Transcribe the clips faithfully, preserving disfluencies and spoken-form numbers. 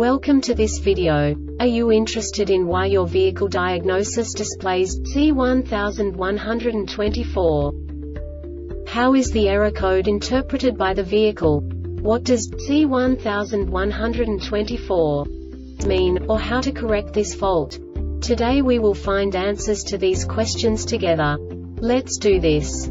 Welcome to this video. Are you interested in why your vehicle diagnosis displays C one one two four? How is the error code interpreted by the vehicle? What does C one one two four mean, or how to correct this fault? Today we will find answers to these questions together. Let's do this.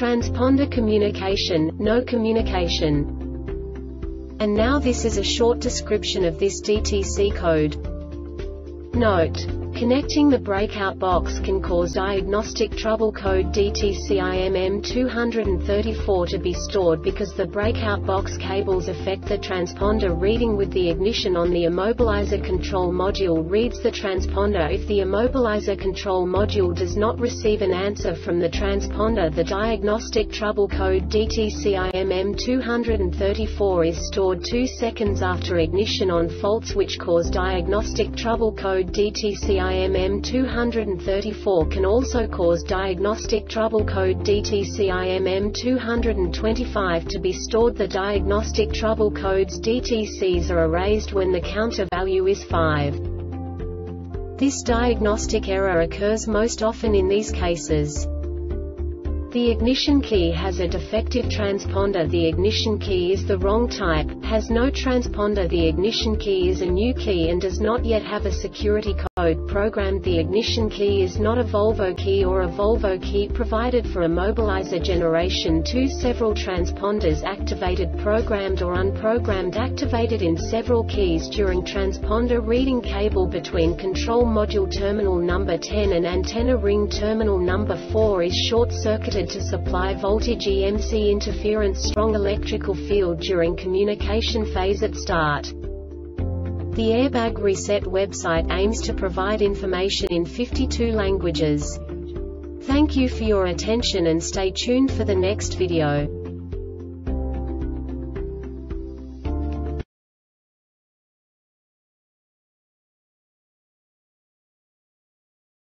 transponder communication, no communication. And now this is a short description of this D T C code. Note: connecting the breakout box can cause diagnostic trouble. Code D T C I M M two thirty-four to be stored because the breakout box cables affect the transponder reading with the ignition on. The immobilizer control module reads the transponder. If the immobilizer control module does not receive an answer from the transponder, the diagnostic trouble code D T C I M M two thirty-four is stored two seconds after ignition on. Faults which cause diagnostic trouble code D T C I M M two thirty-four can also cause diagnostic trouble code D T C I M M two twenty-five to be stored. The diagnostic trouble codes D T Cs are erased when the counter value is five. This diagnostic error occurs most often in these cases. The ignition key has a defective transponder. The ignition key is the wrong type, has no transponder. The ignition key is a new key and does not yet have a security code programmed. The ignition key is not a Volvo key or a Volvo key provided for immobilizer generation two. Several transponders activated, programmed or unprogrammed, activated in several keys during transponder reading. Cable between control module terminal number ten and antenna ring terminal number four is short-circuited to supply voltage. E M C interference, strong electrical field during communication phase at start. The Airbag Reset website aims to provide information in fifty-two languages. Thank you for your attention and stay tuned for the next video.